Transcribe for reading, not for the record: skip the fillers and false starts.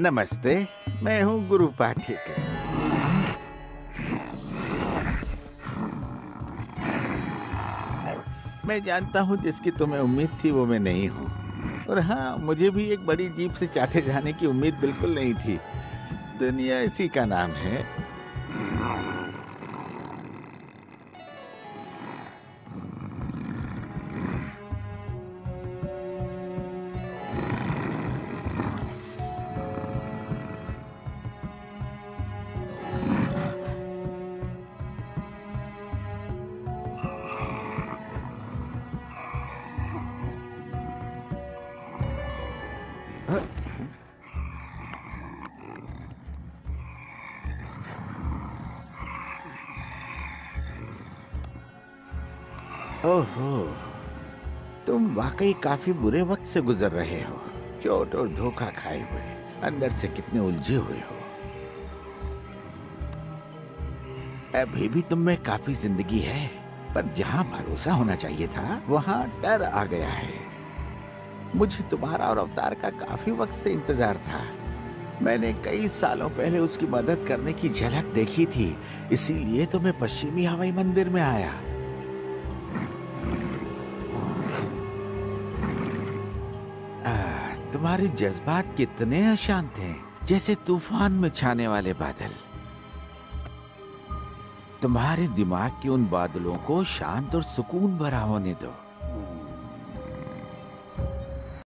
नमस्ते, मैं हूँ गुरु पाठिक। मैं जानता हूँ जिसकी तुम्हें उम्मीद थी वो मैं नहीं हूँ। और हाँ, मुझे भी एक बड़ी जीप से चाटे जाने की उम्मीद बिल्कुल नहीं थी। दुनिया इसी का नाम है। ओहो, तुम वाकई काफी बुरे वक्त से गुजर रहे हो। चोट और धोखा खाए हुए, अंदर से कितने उलझे हुए हो। अभी भी तुम में काफी जिंदगी है, पर जहाँ भरोसा होना चाहिए था वहाँ डर आ गया है। मुझे तुम्हारा और अवतार का काफी वक्त से इंतजार था। मैंने कई सालों पहले उसकी मदद करने की झलक देखी थी, इसीलिए तो मैं पश्चिमी हवाई मंदिर में आया। तुम्हारे जज्बात कितने अशांत हैं, जैसे तूफान में छाने वाले बादल। तुम्हारे दिमाग के उन बादलों को शांत और सुकून भरा होने दो।